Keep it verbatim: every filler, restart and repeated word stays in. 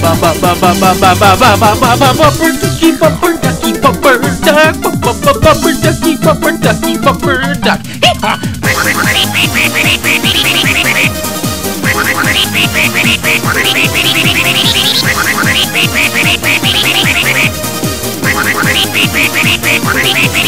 ba ba ba ba